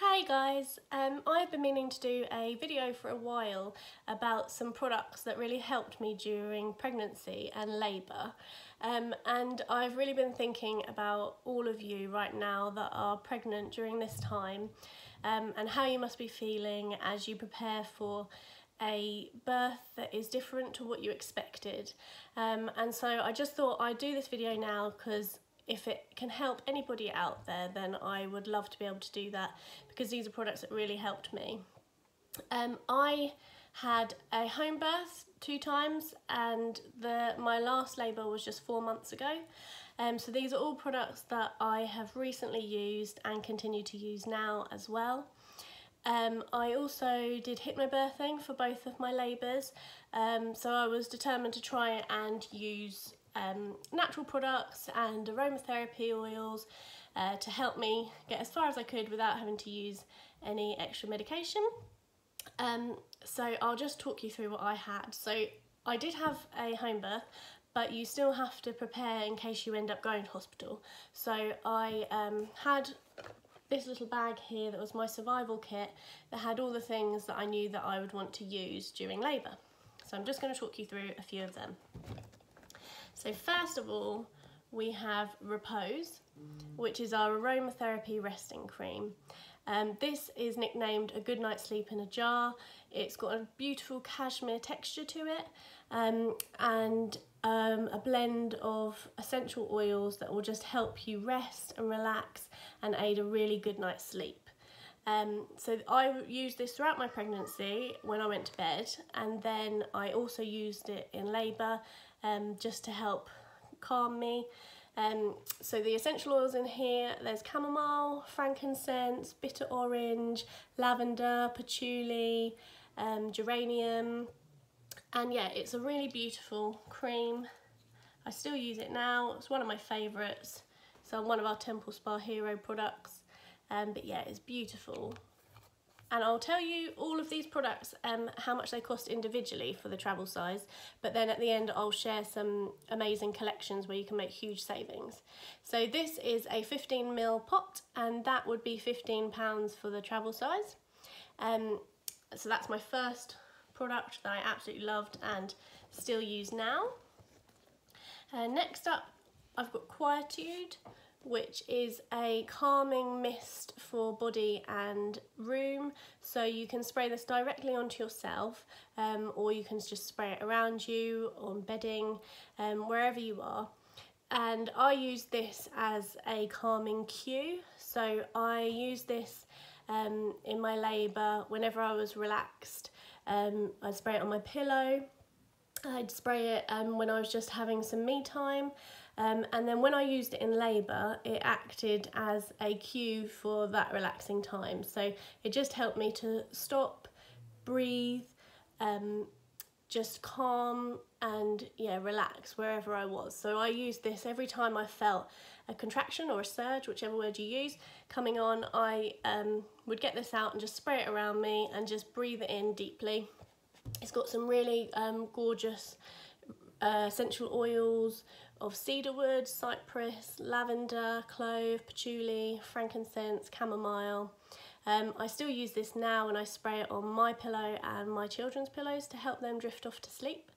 Hey guys, I've been meaning to do a video for a while about some products that really helped me during pregnancy and labour, and I've really been thinking about all of you right now that are pregnant during this time, and how you must be feeling as you prepare for a birth that is different to what you expected, and so I just thought I'd do this video now because if it can help anybody out there, then I would love to be able to do that, because these are products that really helped me. I had a home birth 2 times, and my last labour was just 4 months ago. So these are all products that I have recently used and continue to use now as well. I also did hypnobirthing for both of my labours, so I was determined to try and use natural products and aromatherapy oils to help me get as far as I could without having to use any extra medication. So I'll just talk you through what I had. So I did have a home birth, but you still have to prepare in case you end up going to hospital. So I had this little bag here that was my survival kit that had all the things that I knew that I would want to use during labour. So I'm just going to talk you through a few of them. So first of all, we have Repose, which is our aromatherapy resting cream. This is nicknamed a good night's sleep in a jar. It's got a beautiful cashmere texture to it, and a blend of essential oils that will just help you rest and relax and aid a really good night's sleep. So I used this throughout my pregnancy when I went to bed, and then I also used it in labour just to help calm me. So the essential oils in here, there's chamomile, frankincense, bitter orange, lavender, patchouli, geranium, and yeah, it's a really beautiful cream. I still use it now, it's one of my favourites, so one of our Temple Spa Hero products. But yeah, it's beautiful, and I'll tell you all of these products how much they cost individually for the travel size, but then at the end I'll share some amazing collections where you can make huge savings. So this is a 15ml pot, and that would be £15 for the travel size. So that's my first product that I absolutely loved and still use now. Next up, I've got Quietude, which is a calming mist for body and room. So you can spray this directly onto yourself, or you can just spray it around you, on bedding, wherever you are. And I use this as a calming cue. So I use this in my labour whenever I was relaxed. I'd spray it on my pillow. I'd spray it when I was just having some me time. And then when I used it in labour, it acted as a cue for that relaxing time. So it just helped me to stop, breathe, just calm and yeah, relax wherever I was. So I used this every time I felt a contraction or a surge, whichever word you use, coming on. I would get this out and just spray it around me and just breathe it in deeply. It's got some really gorgeous essential oils of cedarwood, cypress, lavender, clove, patchouli, frankincense, chamomile. I still use this now, and I spray it on my pillow and my children's pillows to help them drift off to sleep.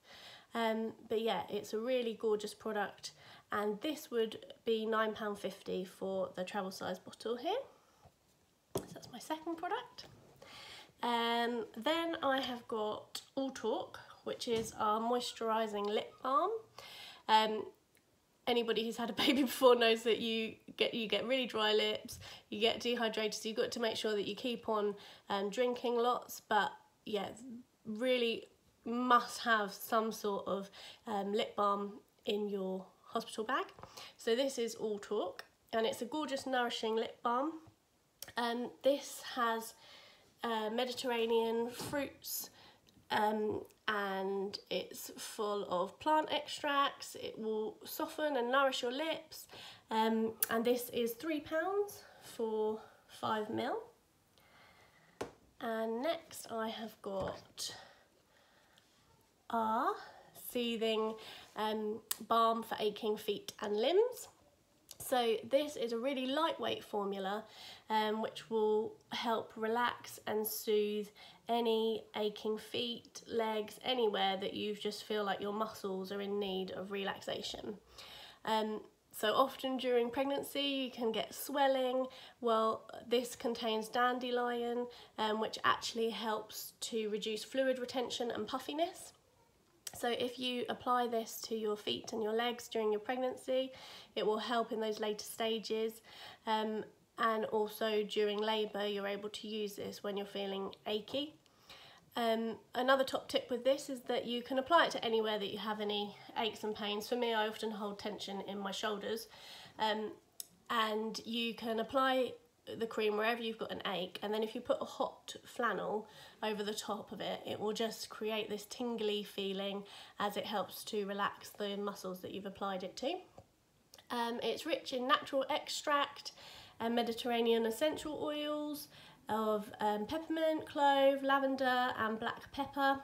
But yeah, it's a really gorgeous product, and this would be £9.50 for the travel size bottle here. So that's my second product. Then I have got All Talk, which is our moisturising lip balm. Anybody who's had a baby before knows that you get really dry lips, you get dehydrated, so you've got to make sure that you keep on drinking lots. But yeah, really must have some sort of lip balm in your hospital bag. So this is All Talk, and it's a gorgeous nourishing lip balm. This has Mediterranean fruits, and it's full of plant extracts. It will soften and nourish your lips, and this is £3 for 5ml. And next I have got our Soothing Balm for Aching Feet and Limbs. So this is a really lightweight formula which will help relax and soothe any aching feet, legs, anywhere that you just feel like your muscles are in need of relaxation. So often during pregnancy you can get swelling. Well, this contains dandelion, which actually helps to reduce fluid retention and puffiness. So if you apply this to your feet and your legs during your pregnancy, it will help in those later stages, and also during labour you're able to use this when you're feeling achy. Another top tip with this is that you can apply it to anywhere that you have any aches and pains. For me, I often hold tension in my shoulders, and you can apply the cream wherever you've got an ache, and then if you put a hot flannel over the top of it, it will just create this tingly feeling as it helps to relax the muscles that you've applied it to. It's rich in natural extract and Mediterranean essential oils of peppermint, clove, lavender and black pepper.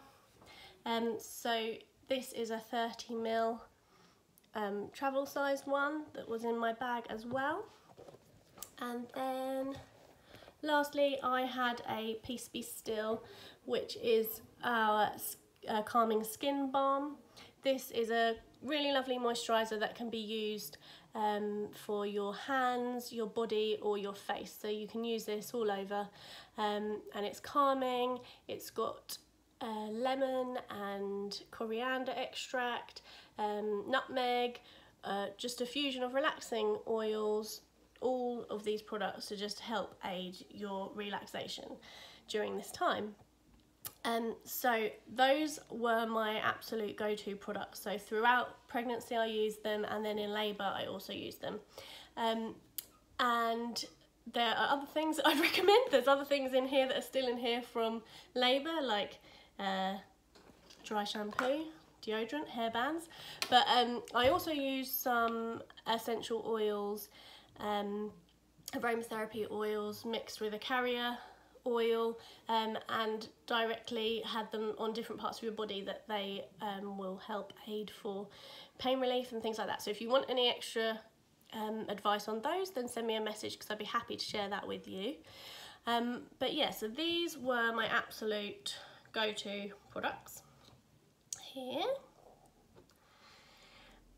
So this is a 30ml travel sized one that was in my bag as well. And then lastly, I had a Peace Be Still, which is our calming skin balm. This is a really lovely moisturiser that can be used for your hands, your body or your face. So you can use this all over, and it's calming. It's got lemon and coriander extract, nutmeg, just a fusion of relaxing oils. All of these products to just help aid your relaxation during this time. So those were my absolute go-to products. So throughout pregnancy I used them, and then in labour I also used them. And there are other things I'd recommend. There's other things in here that are still in here from labour, like dry shampoo, deodorant, hairbands. But I also used some essential oils, aromatherapy oils mixed with a carrier oil, and directly had them on different parts of your body that they will help aid for pain relief and things like that. So if you want any extra advice on those, then send me a message because I'd be happy to share that with you. But yeah, so these were my absolute go-to products here.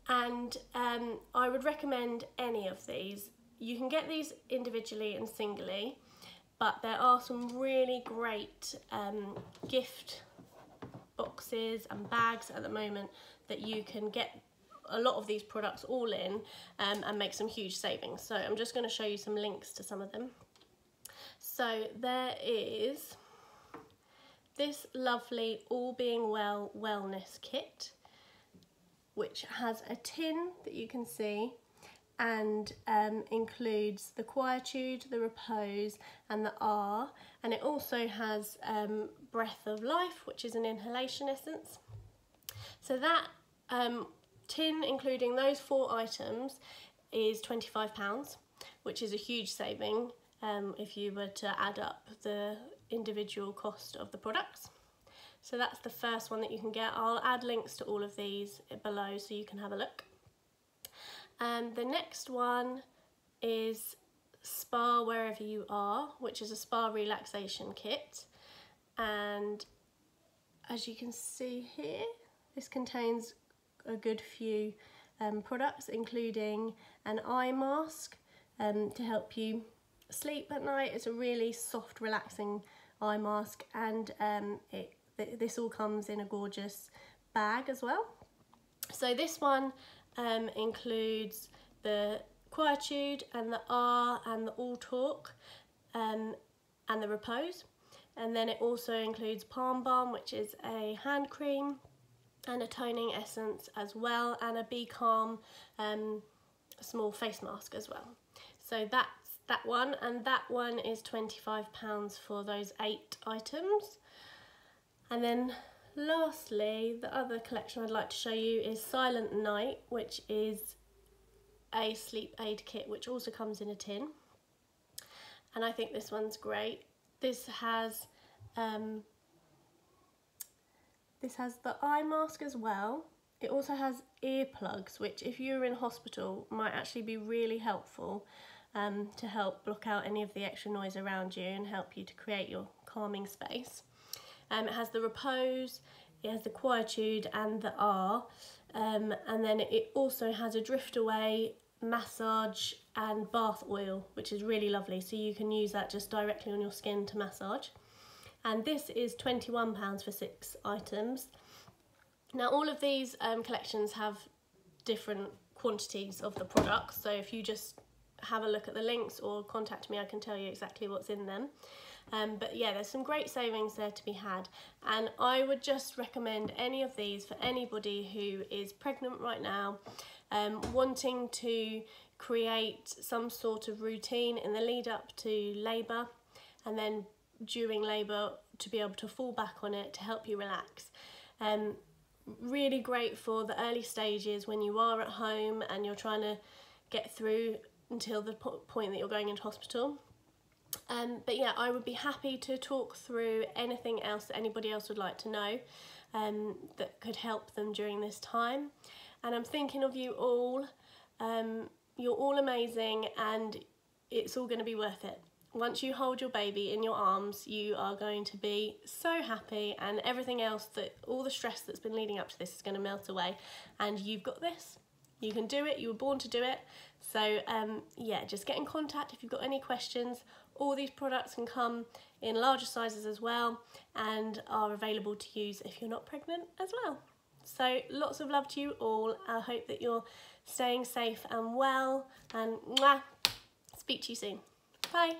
And I would recommend any of these. You can get these individually and singly, but there are some really great gift boxes and bags at the moment that you can get a lot of these products all in, and make some huge savings. So I'm just going to show you some links to some of them. So there is this lovely All Being Well wellness kit, which has a tin that you can see, and includes the Quietude, the Repose and the R, and it also has Breath of Life, which is an inhalation essence. So that tin, including those four items, is £25, which is a huge saving if you were to add up the individual cost of the products. So that's the first one that you can get. I'll add links to all of these below so you can have a look. The next one is Spa Wherever You Are, which is a spa relaxation kit. And as you can see here, this contains a good few products, including an eye mask to help you sleep at night. It's a really soft, relaxing eye mask, and this all comes in a gorgeous bag as well. So this one includes the Quietude and the R and the All Talk and the Repose. And then it also includes Palm Balm, which is a hand cream, and a toning essence as well, and a Be Calm small face mask as well. So that's that one, and that one is £25 for those 8 items. And then lastly, the other collection I'd like to show you is Silent Night, which is a sleep aid kit, which also comes in a tin. And I think this one's great. This has the eye mask as well, It also has earplugs, which if you're in hospital might actually be really helpful to help block out any of the extra noise around you and help you to create your calming space. It has the Repose, it has the Quietude and the R, and then it also has a drift away, massage and bath oil, which is really lovely, so you can use that just directly on your skin to massage. And this is £21 for 6 items. Now all of these collections have different quantities of the products, so if you just have a look at the links or contact me, I can tell you exactly what's in them. But yeah, there's some great savings there to be had, and I would just recommend any of these for anybody who is pregnant right now, wanting to create some sort of routine in the lead up to labour and then during labour to be able to fall back on it to help you relax. Really great for the early stages when you are at home and you're trying to get through until the point that you're going into hospital. But yeah, I would be happy to talk through anything else that anybody else would like to know that could help them during this time. And I'm thinking of you all. You're all amazing and it's all going to be worth it. Once you hold your baby in your arms, you are going to be so happy, and everything else, that all the stress that's been leading up to this is going to melt away, and you've got this. You can do it, you were born to do it. So yeah, just get in contact if you've got any questions. All these products can come in larger sizes as well and are available to use if you're not pregnant as well. So lots of love to you all. I hope that you're staying safe and well, and mwah, speak to you soon. Bye.